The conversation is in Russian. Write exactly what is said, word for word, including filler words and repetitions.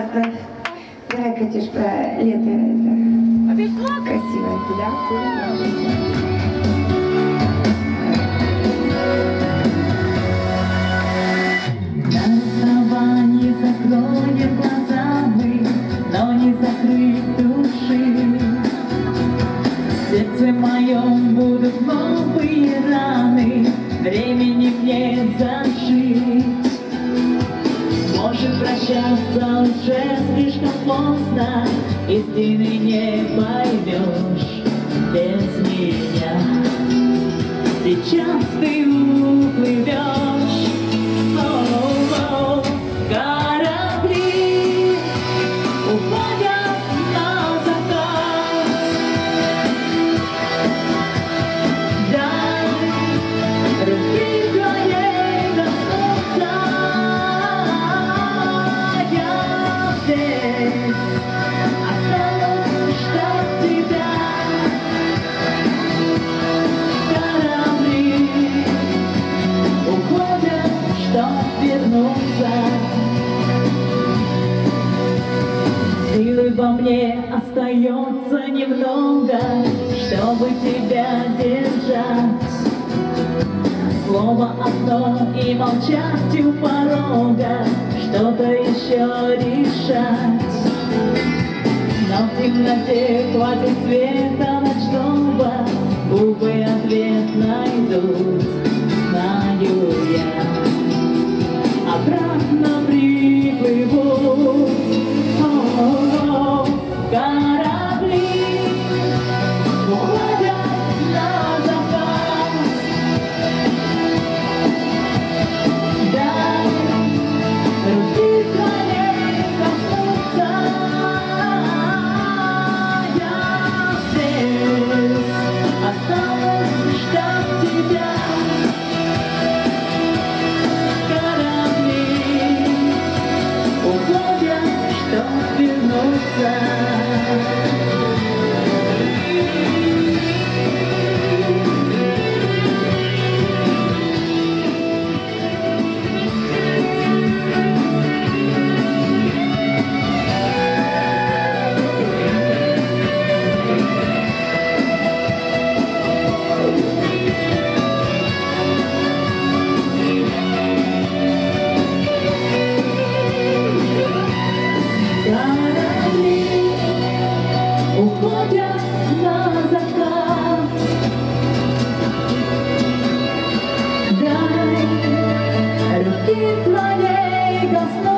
классно. Давай, Катюш, про лето. Это красиво, да? До не закроем глаза мы, но не закрыть души. В сердце моем будут новые раны, времени мне зажить. Может прощаться уже слишком поздно, истины не поймешь без меня. Сейчас ты уплывешь, о-о-о, корабли уходят на закат. Дай руки твоей коснуться. Осталось ждать тебя. Корабли уходят, чтоб вернуться. Силы во мне остается немного, чтобы тебя держать. Слово одно и молчать у порога, что-то еще решать. Но в темноте хватит света ночного, губы ответ найдут, знаю я. Обратно приплывут, о-о-о, корабли уходят на закат. Да, руки твоей коснутся. Я здесь, осталось ждать тебя. Корабли уходят, чтоб вернуться. Дай руки твоей коснуться.